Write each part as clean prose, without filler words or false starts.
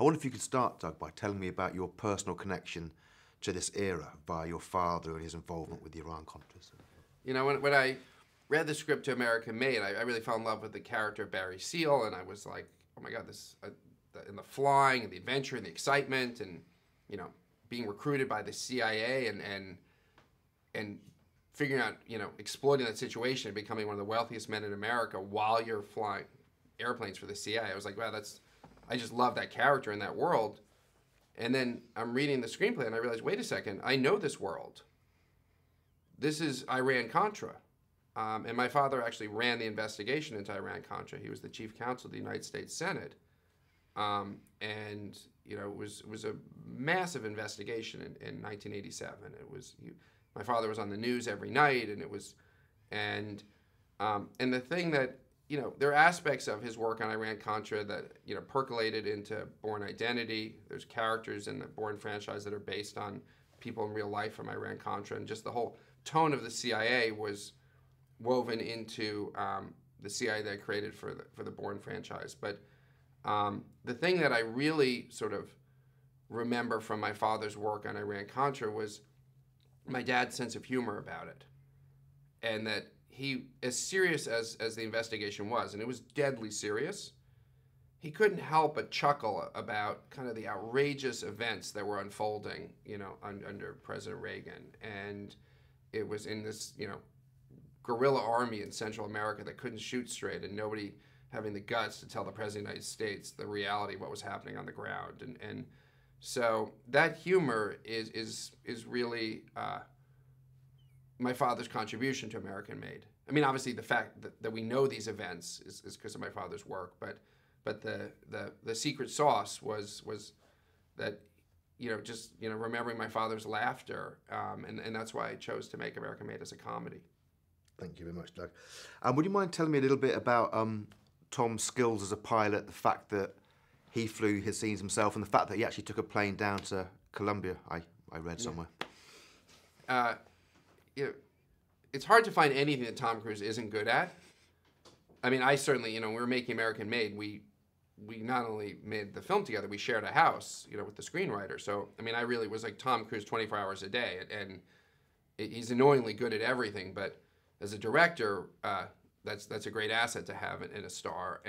I wonder if you could start, Doug, by telling me about your personal connection to this era by your father and his involvement with the Iran-Contra. You know, when I read the script to American Made, I really fell in love with the character Barry Seal, and I was like, oh my God, this, and the flying, and the adventure, and the excitement, and, you know, being recruited by the CIA, and figuring out, you know, exploiting that situation and becoming one of the wealthiest men in America while you're flying airplanes for the CIA. I was like, wow, that's, I just love that character in that world. And then I'm reading the screenplay and I realized, wait a second, I know this world. This is Iran-Contra. And my father actually ran the investigation into Iran-Contra. He was the chief counsel of the United States Senate. And, you know, it was a massive investigation in 1987. It was, my father was on the news every night, and it was, and the thing that, you know, there are aspects of his work on Iran-Contra that, you know, percolated into Bourne Identity. There's characters in the Bourne franchise that are based on people in real life from Iran-Contra, and just the whole tone of the CIA was woven into the CIA that I created for the Bourne franchise. But the thing that I really sort of remember from my father's work on Iran-Contra was my dad's sense of humor about it, and that he, as serious as the investigation was, and it was deadly serious, he couldn't help but chuckle about kind of the outrageous events that were unfolding, you know, under President Reagan. And it was in this, you know, guerrilla army in Central America that couldn't shoot straight, and nobody having the guts to tell the President of the United States the reality of what was happening on the ground. And so that humor is really my father's contribution to American Made. I mean, obviously the fact that we know these events is because of my father's work, but the secret sauce was that, you know, just, you know, remembering my father's laughter, and that's why I chose to make American Made as a comedy. Thank you very much, Doug. Would you mind telling me a little bit about Tom's skills as a pilot, the fact that he flew his scenes himself, and the fact that he actually took a plane down to Colombia, I read somewhere. You know, it's hard to find anything that Tom Cruise isn't good at. I mean, I certainly, you know, when we were making American Made, we not only made the film together, we shared a house, you know, with the screenwriter. So, I mean, I really was like Tom Cruise 24 hours a day, and he's annoyingly good at everything, but as a director, that's a great asset to have in a star.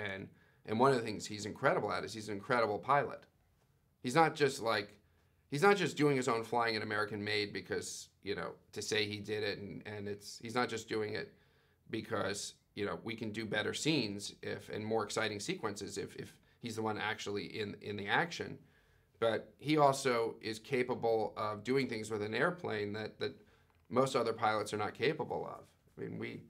And one of the things he's incredible at is he's an incredible pilot. He's not just doing his own flying in American Made because, you know, to say he did it, he's not just doing it because, you know, we can do better scenes and more exciting sequences if he's the one actually in the action. But he also is capable of doing things with an airplane that most other pilots are not capable of. I mean,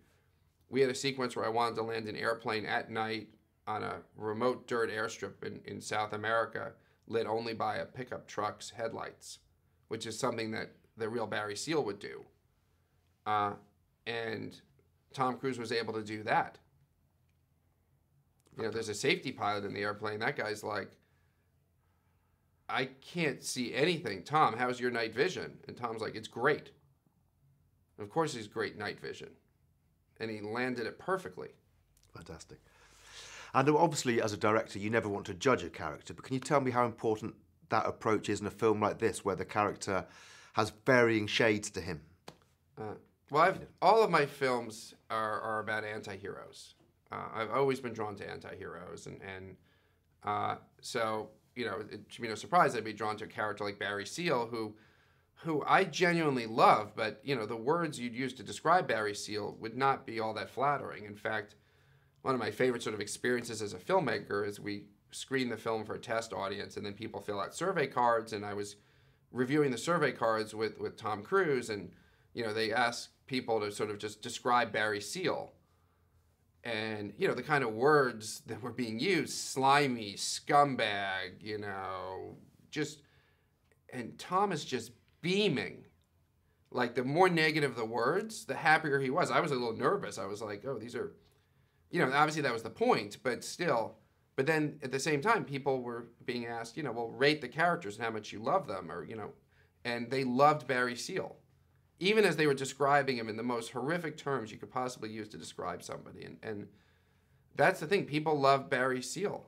we had a sequence where I wanted to land an airplane at night on a remote dirt airstrip in South America, lit only by a pickup truck's headlights, which is something that the real Barry Seal would do. And Tom Cruise was able to do that. You know, there's a safety pilot in the airplane. That guy's like, I can't see anything. Tom, how's your night vision? And Tom's like, it's great. Of course he's great night vision. And he landed it perfectly. Fantastic. And obviously, as a director, you never want to judge a character, but can you tell me how important that approach is in a film like this, where the character has varying shades to him? Well, all of my films are about anti-heroes. I've always been drawn to anti-heroes, and so, you know, it should be no surprise I'd be drawn to a character like Barry Seal, who I genuinely love, but, you know, the words you'd use to describe Barry Seal would not be all that flattering. In fact, one of my favorite sort of experiences as a filmmaker is we screen the film for a test audience, and then people fill out survey cards, and I was reviewing the survey cards with Tom Cruise, and, you know, they asked people to sort of just describe Barry Seal. And, you know, the kind of words that were being used, slimy, scumbag, you know, just, and Tom is just beaming. Like, the more negative the words, the happier he was. I was a little nervous. I was like, oh, these are, you know, obviously that was the point, but still. But then at the same time, people were being asked, you know, well, rate the characters and how much you love them, or, you know, and they loved Barry Seal, even as they were describing him in the most horrific terms you could possibly use to describe somebody. And that's the thing, people love Barry Seal.